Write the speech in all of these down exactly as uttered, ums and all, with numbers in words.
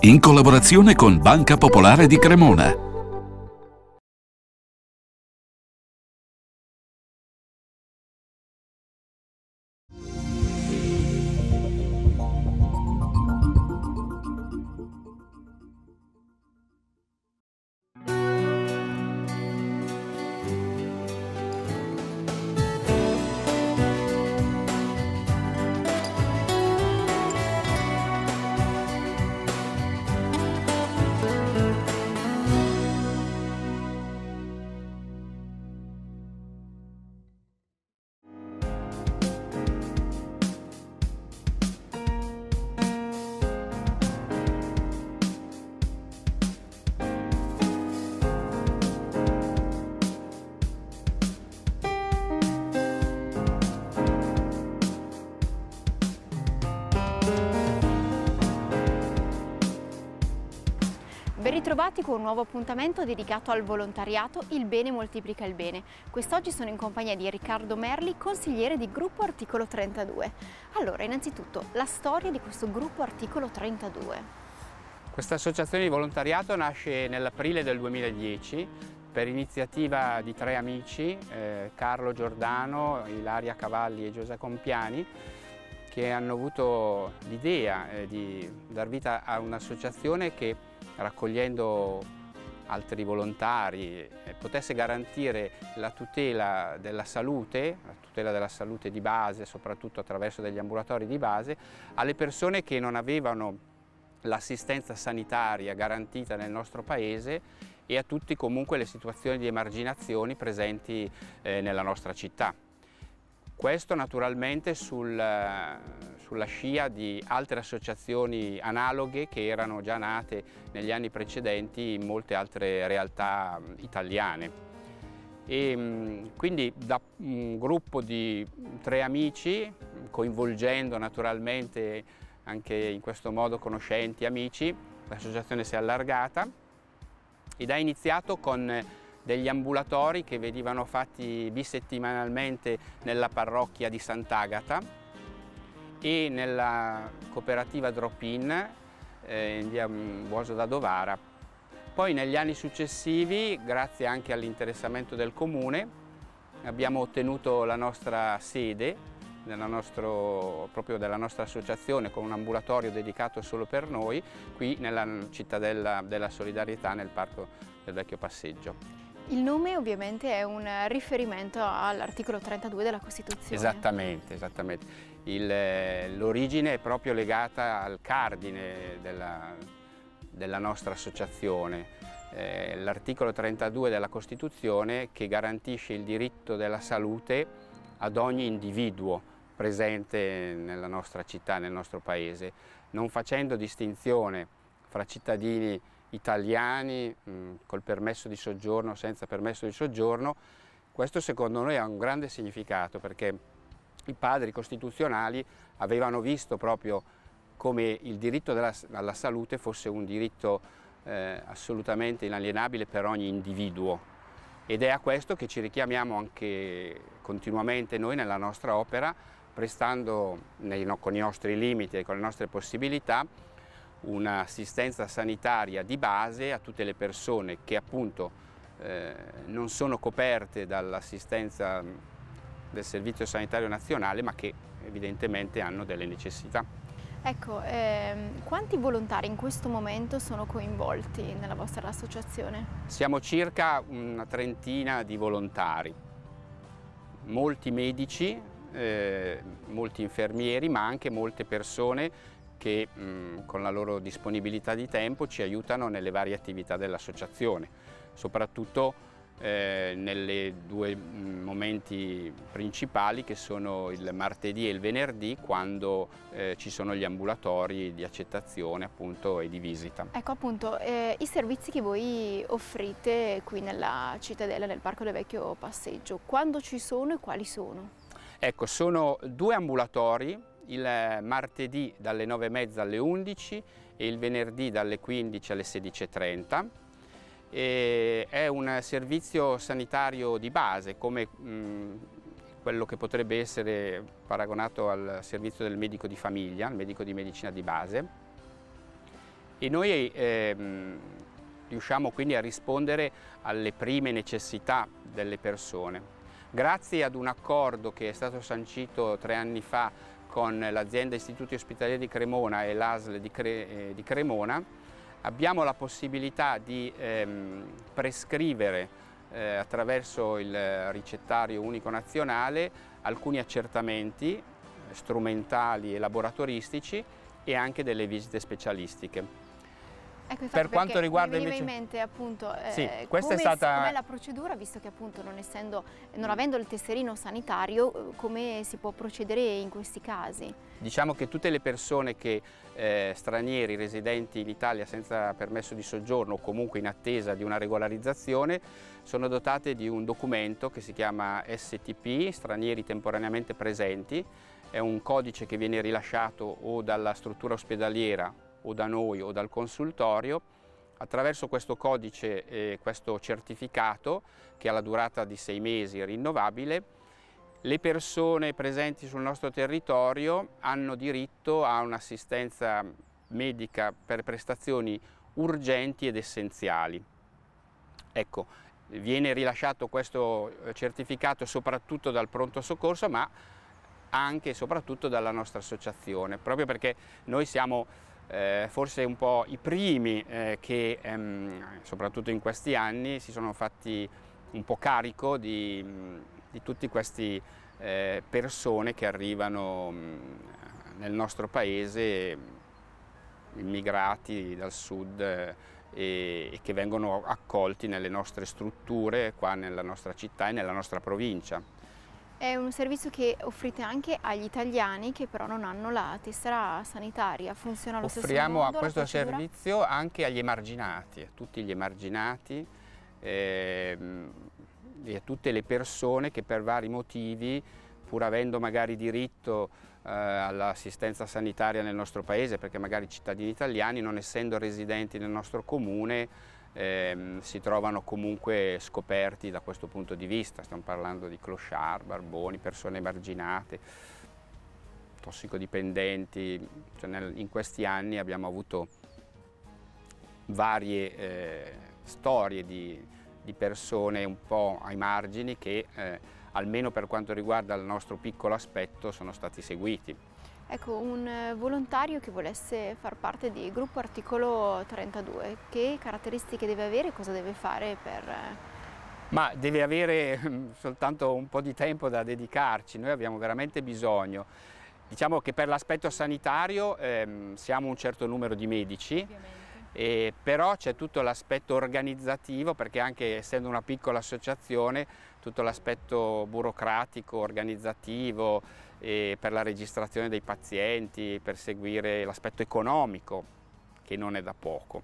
in collaborazione con Banca Popolare di Cremona. Ben ritrovati con un nuovo appuntamento dedicato al volontariato Il Bene Moltiplica il Bene. Quest'oggi sono in compagnia di Riccardo Merli, consigliere di Gruppo Articolo trentadue. Allora, innanzitutto, la storia di questo Gruppo Articolo trentadue. Questa associazione di volontariato nasce nell'aprile del duemiladieci per iniziativa di tre amici, eh, Carlo Giordano, Ilaria Cavalli e Giuseppe Compiani, che hanno avuto l'idea eh, di dar vita a un'associazione che, raccogliendo altri volontari, potesse garantire la tutela della salute, la tutela della salute di base, soprattutto attraverso degli ambulatori di base, alle persone che non avevano l'assistenza sanitaria garantita nel nostro paese e a tutti comunque le situazioni di emarginazione presenti eh, nella nostra città. Questo naturalmente sul, sulla scia di altre associazioni analoghe che erano già nate negli anni precedenti in molte altre realtà italiane. E quindi da un gruppo di tre amici, coinvolgendo naturalmente anche in questo modo conoscenti, amici, l'associazione si è allargata ed ha iniziato con degli ambulatori che venivano fatti bisettimanalmente nella parrocchia di Sant'Agata e nella cooperativa Drop-in eh, in via Buoso da Dovara. Poi negli anni successivi, grazie anche all'interessamento del comune, abbiamo ottenuto la nostra sede della, nostro, proprio della nostra associazione, con un ambulatorio dedicato solo per noi qui nella Cittadella della Solidarietà, nel Parco del Vecchio Passeggio. Il nome ovviamente è un riferimento all'articolo trentadue della Costituzione. Esattamente, esattamente. L'origine è proprio legata al cardine della, della nostra associazione. Eh, l'articolo trentadue della Costituzione, che garantisce il diritto della salute ad ogni individuo presente nella nostra città, nel nostro paese, non facendo distinzione fra cittadini italiani mh, col permesso di soggiorno o senza permesso di soggiorno. Questo secondo noi ha un grande significato, perché i padri costituzionali avevano visto proprio come il diritto della, alla salute fosse un diritto eh, assolutamente inalienabile per ogni individuo, ed è a questo che ci richiamiamo anche continuamente noi nella nostra opera, prestando nei, no, con i nostri limiti e con le nostre possibilità un'assistenza sanitaria di base a tutte le persone che appunto eh, non sono coperte dall'assistenza del Servizio Sanitario Nazionale, ma che evidentemente hanno delle necessità. Ecco, ehm, quanti volontari in questo momento sono coinvolti nella vostra associazione? Siamo circa una trentina di volontari, molti medici, eh, molti infermieri, ma anche molte persone che mh, con la loro disponibilità di tempo ci aiutano nelle varie attività dell'associazione, soprattutto eh, nelle due momenti principali, che sono il martedì e il venerdì, quando eh, ci sono gli ambulatori di accettazione appunto e di visita. Ecco appunto eh, i servizi che voi offrite qui nella cittadella, nel Parco del Vecchio Passeggio, quando ci sono e quali sono? Ecco, sono due ambulatori, il martedì dalle nove e mezza alle undici e il venerdì dalle quindici alle sedici e trenta. E è un servizio sanitario di base, come mh, quello che potrebbe essere paragonato al servizio del medico di famiglia, il medico di medicina di base, e noi ehm, riusciamo quindi a rispondere alle prime necessità delle persone. Grazie ad un accordo che è stato sancito tre anni fa con l'azienda Istituti Ospedalieri di Cremona e l'A S L di, Cre eh, di Cremona, abbiamo la possibilità di ehm, prescrivere eh, attraverso il ricettario unico nazionale alcuni accertamenti strumentali e laboratoristici e anche delle visite specialistiche. Ecco, per quanto riguarda mi veniva invece... in mente appunto eh, sì, questa come, è stata... com'è la procedura, visto che appunto non, essendo, non avendo il tesserino sanitario, come si può procedere in questi casi? Diciamo che tutte le persone che eh, stranieri residenti in Italia senza permesso di soggiorno o comunque in attesa di una regolarizzazione sono dotate di un documento che si chiama S T P, stranieri temporaneamente presenti, è un codice che viene rilasciato o dalla struttura ospedaliera o da noi o dal consultorio. Attraverso questo codice e questo certificato, che ha la durata di sei mesi rinnovabile, le persone presenti sul nostro territorio hanno diritto a un'assistenza medica per prestazioni urgenti ed essenziali. Ecco, viene rilasciato questo certificato soprattutto dal pronto soccorso, ma anche e soprattutto dalla nostra associazione, proprio perché noi siamo Eh, forse un po' i primi eh, che ehm, soprattutto in questi anni si sono fatti un po' carico di, di tutte queste eh, persone che arrivano mh, nel nostro paese, immigrati dal sud eh, e che vengono accolti nelle nostre strutture qua nella nostra città e nella nostra provincia. È un servizio che offrite anche agli italiani che però non hanno la tessera sanitaria, funziona lo stesso modo? Offriamo a questo servizio anche agli emarginati, a tutti gli emarginati eh, e a tutte le persone che per vari motivi, pur avendo magari diritto eh, all'assistenza sanitaria nel nostro paese, perché magari cittadini italiani, non essendo residenti nel nostro comune, Ehm, si trovano comunque scoperti da questo punto di vista. Stiamo parlando di clochard, barboni, persone emarginate, tossicodipendenti, cioè nel, in questi anni abbiamo avuto varie eh, storie di, di persone un po' ai margini che eh, almeno per quanto riguarda il nostro piccolo aspetto sono stati seguiti. Ecco, un volontario che volesse far parte di Gruppo Articolo trentadue, che caratteristiche deve avere, cosa deve fare per... Ma deve avere soltanto un po' di tempo da dedicarci, noi abbiamo veramente bisogno. Diciamo che per l'aspetto sanitario ehm, siamo un certo numero di medici, e però c'è tutto l'aspetto organizzativo, perché anche essendo una piccola associazione, tutto l'aspetto burocratico, organizzativo, e per la registrazione dei pazienti, per seguire l'aspetto economico, che non è da poco.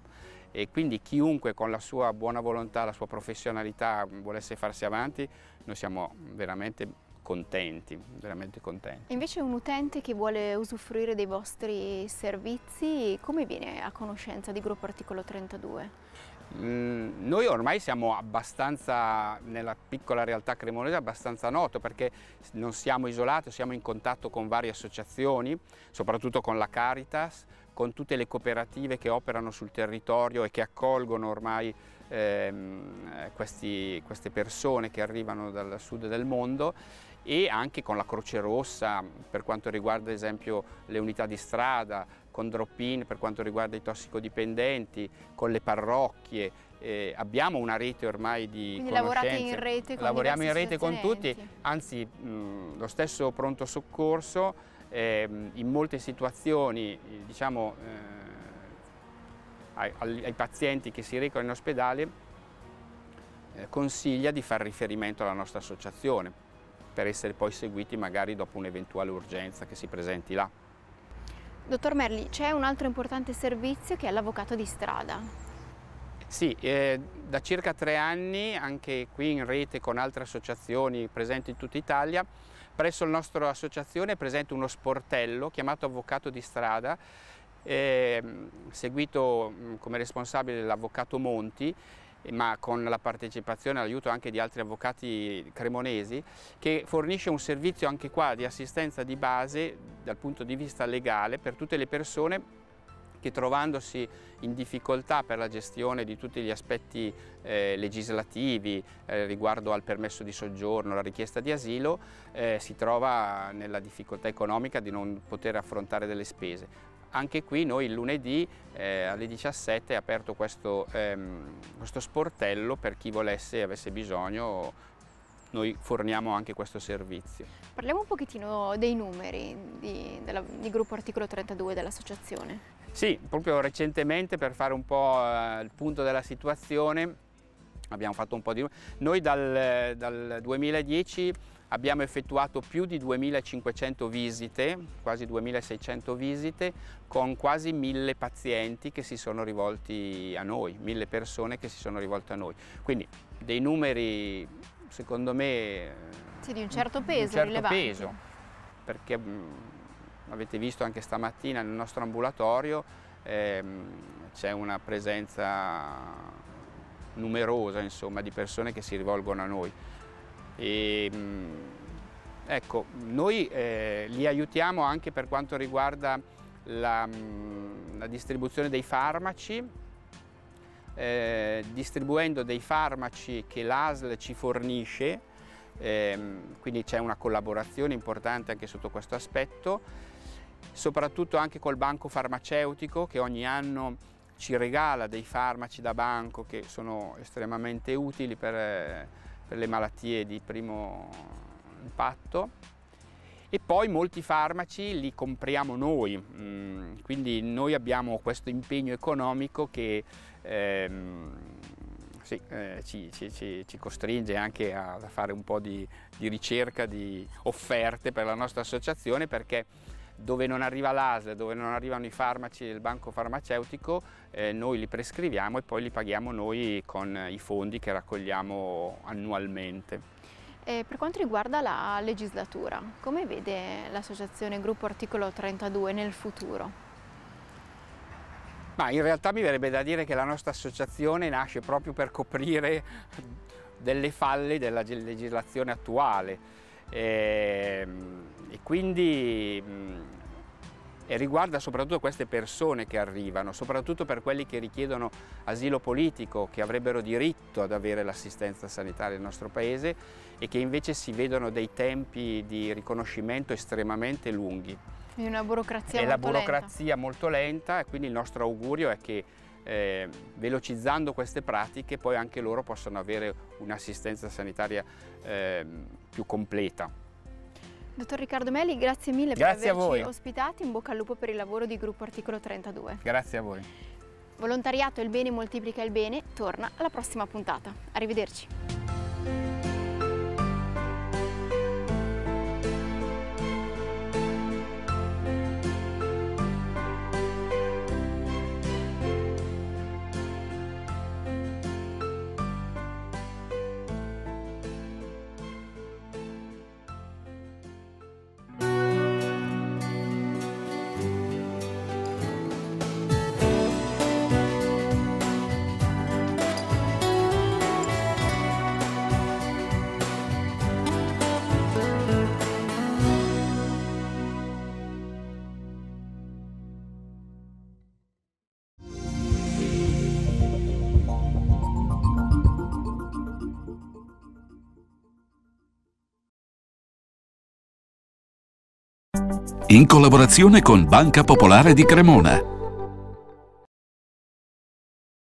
E quindi chiunque con la sua buona volontà, la sua professionalità volesse farsi avanti, noi siamo veramente contenti, veramente contenti. Invece un utente che vuole usufruire dei vostri servizi, come viene a conoscenza di Gruppo Articolo trentadue? Mm, noi ormai siamo abbastanza, nella piccola realtà cremonese, abbastanza noto, perché non siamo isolati, siamo in contatto con varie associazioni, soprattutto con la Caritas, con tutte le cooperative che operano sul territorio e che accolgono ormai ehm, questi, queste persone che arrivano dal sud del mondo, e anche con la Croce Rossa per quanto riguarda ad esempio le unità di strada, con Drop-in per quanto riguarda i tossicodipendenti, con le parrocchie, eh, abbiamo una rete ormai di Quindi conoscenze. Lavorate in rete con Lavoriamo in rete con tutti, anzi mh, lo stesso pronto soccorso eh, in molte situazioni, diciamo, eh, ai, ai pazienti che si recano in ospedale eh, consiglia di far riferimento alla nostra associazione per essere poi seguiti magari dopo un'eventuale urgenza che si presenti là. Dottor Merli, c'è un altro importante servizio che è l'avvocato di strada. Sì, eh, da circa tre anni, anche qui in rete con altre associazioni presenti in tutta Italia, presso la nostra associazione è presente uno sportello chiamato Avvocato di strada, eh, seguito come responsabile l'avvocato Monti, ma con la partecipazione e l'aiuto anche di altri avvocati cremonesi, che fornisce un servizio anche qua di assistenza di base dal punto di vista legale per tutte le persone che trovandosi in difficoltà per la gestione di tutti gli aspetti eh, legislativi eh, riguardo al permesso di soggiorno, alla richiesta di asilo, eh, si trova nella difficoltà economica di non poter affrontare delle spese. Anche qui noi il lunedì eh, alle diciassette è aperto questo, ehm, questo sportello per chi volesse e avesse bisogno. Noi forniamo anche questo servizio. Parliamo un pochettino dei numeri di, della, di Gruppo Articolo trentadue dell'associazione. Sì, proprio recentemente, per fare un po' eh, il punto della situazione, abbiamo fatto un po' di... Noi dal, dal duemiladieci abbiamo effettuato più di duemilacinquecento visite, quasi duemilaseicento visite, con quasi mille pazienti che si sono rivolti a noi, mille persone che si sono rivolte a noi. Quindi dei numeri... secondo me sì, di un certo peso, un certo rilevanti. peso, perché mh, avete visto anche stamattina nel nostro ambulatorio ehm, c'è una presenza numerosa, insomma, di persone che si rivolgono a noi e, mh, ecco, noi eh, li aiutiamo anche per quanto riguarda la, mh, la distribuzione dei farmaci. Eh, distribuendo dei farmaci che l'A S L ci fornisce, ehm, quindi c'è una collaborazione importante anche sotto questo aspetto, soprattutto anche col banco farmaceutico che ogni anno ci regala dei farmaci da banco che sono estremamente utili per, per le malattie di primo impatto. E poi molti farmaci li compriamo noi, mm, quindi noi abbiamo questo impegno economico che ehm, sì, eh, ci, ci, ci, ci costringe anche a fare un po' di, di ricerca di offerte per la nostra associazione, perché dove non arriva l'A S L, dove non arrivano i farmaci del banco farmaceutico, eh, noi li prescriviamo e poi li paghiamo noi con i fondi che raccogliamo annualmente. E per quanto riguarda la legislatura, come vede l'associazione Gruppo Articolo trentadue nel futuro? Ma in realtà mi verrebbe da dire che la nostra associazione nasce proprio per coprire delle falle della legislazione attuale e, e quindi e riguarda soprattutto queste persone che arrivano, soprattutto per quelli che richiedono asilo politico, che avrebbero diritto ad avere l'assistenza sanitaria nel nostro paese e che invece si vedono dei tempi di riconoscimento estremamente lunghi. È una burocrazia molto lenta. È la burocrazia molto lenta e quindi il nostro augurio è che eh, velocizzando queste pratiche poi anche loro possano avere un'assistenza sanitaria eh, più completa. Dottor Riccardo Merli, grazie mille grazie per averci ospitati, in bocca al lupo per il lavoro di Gruppo Articolo trentadue. Grazie a voi. Volontariato, il bene moltiplica il bene, torna alla prossima puntata. Arrivederci. In collaborazione con Banca Popolare di Cremona.